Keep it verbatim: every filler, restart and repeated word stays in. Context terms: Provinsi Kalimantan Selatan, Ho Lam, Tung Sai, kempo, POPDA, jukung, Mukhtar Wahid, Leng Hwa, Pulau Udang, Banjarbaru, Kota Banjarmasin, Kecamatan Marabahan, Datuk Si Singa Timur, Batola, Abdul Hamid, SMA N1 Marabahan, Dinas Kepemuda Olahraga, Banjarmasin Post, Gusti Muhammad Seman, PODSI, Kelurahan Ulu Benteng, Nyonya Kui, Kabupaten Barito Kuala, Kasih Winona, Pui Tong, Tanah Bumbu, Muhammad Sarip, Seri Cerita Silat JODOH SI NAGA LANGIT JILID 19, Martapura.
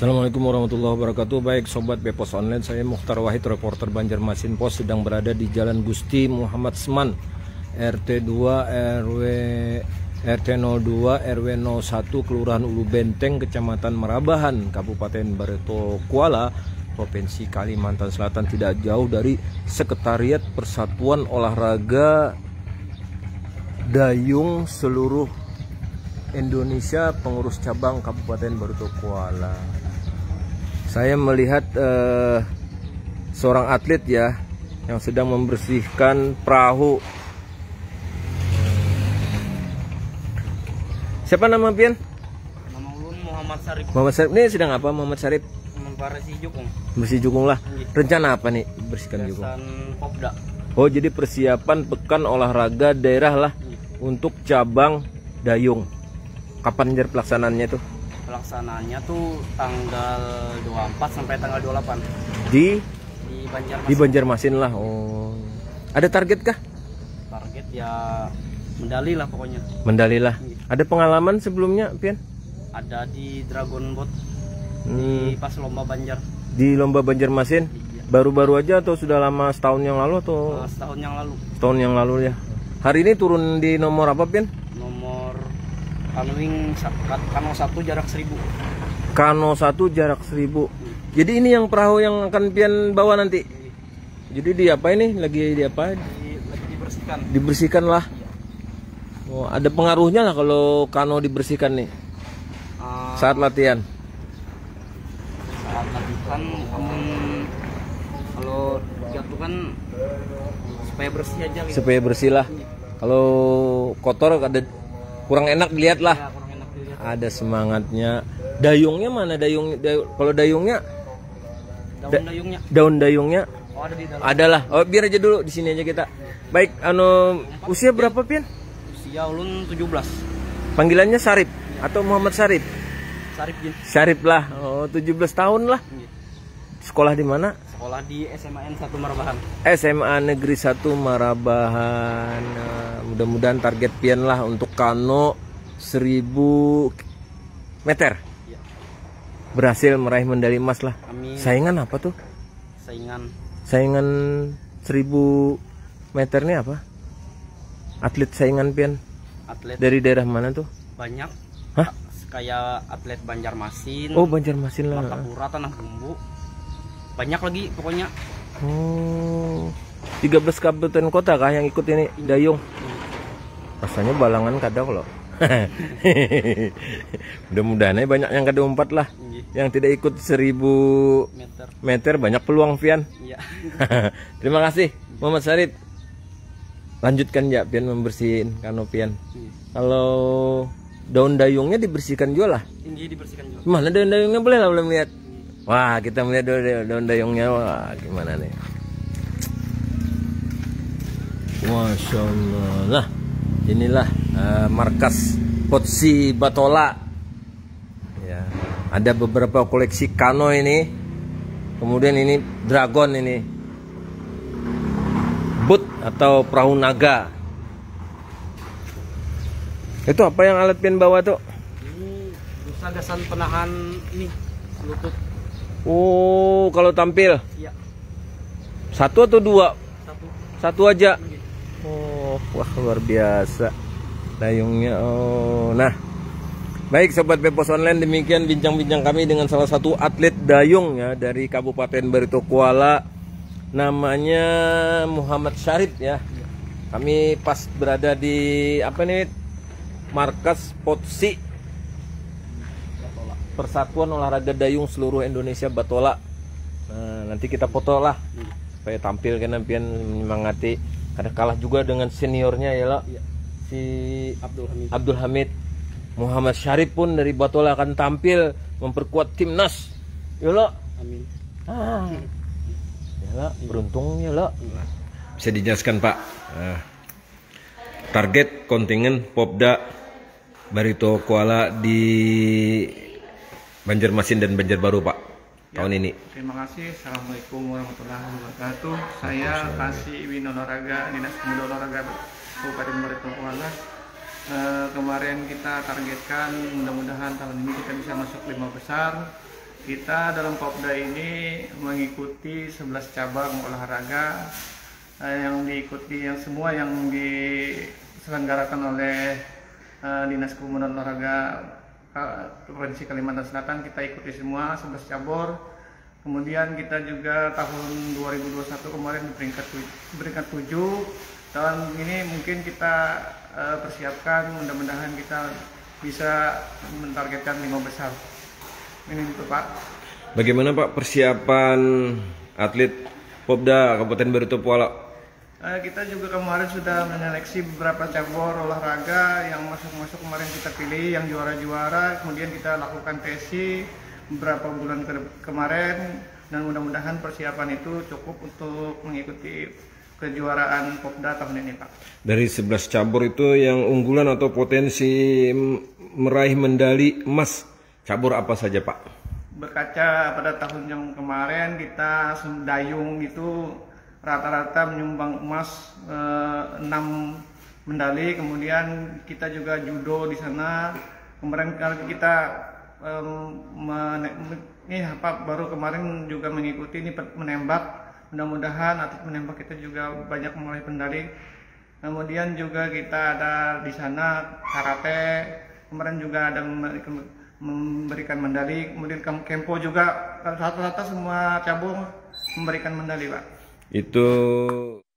Assalamualaikum warahmatullahi wabarakatuh. Baik Sobat Bepos Online, saya Mukhtar Wahid, reporter Banjarmasin Post, sedang berada di Jalan Gusti Muhammad Seman, R T dua R W R T nol dua R W nol satu, Kelurahan Ulu Benteng, Kecamatan Marabahan, Kabupaten Barito Kuala, Provinsi Kalimantan Selatan, tidak jauh dari Sekretariat Persatuan Olahraga Dayung seluruh Indonesia, pengurus cabang Kabupaten Barito Kuala. Saya melihat eh, seorang atlet ya yang sedang membersihkan perahu. Siapa nama pian? Nama ulun Muhammad Sarip. Muhammad Sarip ini sedang apa Muhammad Sarip? Membersih jukung. Bersih jukung lah. Rencana apa nih bersihkan jukung? POPDA. Oh, jadi persiapan pekan olahraga daerah lah untuk cabang dayung. Kapan jar pelaksanaannya tuh? Pelaksanaannya tuh tanggal dua puluh empat sampai tanggal dua puluh delapan di di Banjarmasin. Di Banjarmasin lah. Oh. Ada target kah? Target ya medali lah pokoknya. Medali lah. Ada pengalaman sebelumnya, Pian? Ada di Dragon Boat. Di hmm. pas lomba Banjar. Di lomba Banjarmasin? Baru-baru aja atau sudah lama, setahun yang lalu atau? Uh, setahun yang lalu. Setahun yang lalu ya. Hari ini turun di nomor apa, Pian? Kanoing kano satu jarak seribu. Kano satu jarak seribu. Jadi ini yang perahu yang akan pian bawa nanti. Jadi di apa ini? Lagi di apa? Di, lagi dibersihkan. Dibersihkan lah. Oh, ada pengaruhnya lah kalau kano dibersihkan nih. Uh, saat latihan. Saat latihan, um, kalau jatuh kan supaya bersih aja. Gitu. Supaya bersih lah. Kalau kotor ada. Kurang enak dilihat lah. Ya, kurang enak dilihat. Ada semangatnya. Dayungnya mana dayung? Dayung kalau dayungnya daun da, dayungnya. Daun dayungnya. Oh, ada di dalam. Adalah. Oh, biar aja dulu di sini aja kita. Baik, anu empat. Usia berapa, Pian? Usia ulun tujuh belas. Panggilannya Sarip ya. Atau Muhammad Sarip? Sarip, Jin. Sarip lah. Oh, tujuh belas tahun lah. Ya. Sekolah di mana? Sekolah di S M A N satu Marabahan. S M A Negeri satu Marabahan. Nah, mudah-mudahan target pian lah untuk kano seribu meter. Ya. Berhasil meraih medali emas lah. Amin. Saingan apa tuh? Saingan. Saingan seribu meter ini apa? Atlet saingan pian. Atlet dari daerah mana tuh? Banyak. Hah? Kayak atlet Banjarmasin. Oh, Banjarmasin lah. Martapura, Tanah Bumbu. Banyak lagi pokoknya. Oh, tiga belas kabupaten kota kah yang ikut ini dayung? Rasanya balangan kadang loh. Mudah-mudahan banyak yang kada umpat lah. Yang tidak ikut seribu meter, meter banyak peluang Pian. Iya. Terima kasih Muhammad Sarip. Lanjutkan ya Pian membersihin kano Pian. Kalau daun dayungnya dibersihkan juga lah. Iya, dibersihkan juga. Mana daun dayungnya boleh lah belum lihat. Wah, kita melihat daun dayungnya. Wah, gimana nih? Masya Allah. Nah, inilah uh, markas P O D S I Batola ya. Ada beberapa koleksi kano ini. Kemudian ini dragon ini, boat atau perahu naga. Itu apa yang alat pian bawa tuh? Ini busa gasan penahan ini lutut. Oh, kalau tampil? Iya. Satu atau dua? Satu. Satu aja? Gitu. Oh, wah luar biasa dayungnya. Oh, nah. Baik Sobat Bepos Online, demikian bincang-bincang kami dengan salah satu atlet dayung ya dari Kabupaten Barito Kuala. Namanya Muhammad Sarip ya. Iya. Kami pas berada di apa nih? Markas P O D S I Persatuan Olahraga Dayung seluruh Indonesia Batola. Nah, nanti kita foto lah supaya tampil kena pian menyemangati. Ada kalah juga dengan seniornya ya lo. Ya. Si Abdul Hamid. Abdul Hamid. Muhammad Sarip pun dari Batola akan tampil memperkuat timnas. Ya lo. Amin. Ah. Ya lo, beruntungnya lo. Bisa dijelaskan, Pak. Nah, target kontingen Popda Barito Kuala di Banjarmasin dan Banjarbaru, Pak, ya, tahun ini. Terima kasih. Assalamualaikum warahmatullahi wabarakatuh. Saya Kasih Winona Dinas Kepemuda Olahraga Kabupaten Barito Kuala. E, kemarin kita targetkan, mudah-mudahan tahun ini kita bisa masuk lima besar. Kita dalam POPDA ini mengikuti sebelas cabang olahraga yang diikuti yang semua yang diselenggarakan oleh Dinas Kepemuda Olahraga Provinsi Kalimantan Selatan. Kita ikuti semua sebelas cabur. Kemudian kita juga tahun dua ribu dua puluh satu kemarin di peringkat peringkat tujuh. Tahun ini mungkin kita uh, persiapkan, mudah-mudahan kita bisa mentargetkan lima besar. Ini itu, Pak. Bagaimana, Pak, persiapan atlet POPDA Kabupaten Barito Kuala? Kita juga kemarin sudah menyeleksi beberapa cabur olahraga yang masuk-masuk kemarin kita pilih, yang juara-juara, kemudian kita lakukan P S I beberapa bulan ke kemarin, dan mudah-mudahan persiapan itu cukup untuk mengikuti kejuaraan POPDA tahun ini, Pak. Dari sebelas cabur itu yang unggulan atau potensi meraih medali emas, cabur apa saja, Pak? Berkaca pada tahun yang kemarin, kita dayung itu rata-rata menyumbang emas enam medali, kemudian kita juga judo di sana. Kemarin kita um, men, ini apa baru kemarin juga mengikuti ini menembak. Mudah-mudahan atlet menembak kita juga banyak meraih medali. Kemudian juga kita ada di sana karate. Kemarin juga ada memberikan medali. Kemudian kempo juga rata-rata semua cabur memberikan medali, Pak. Itu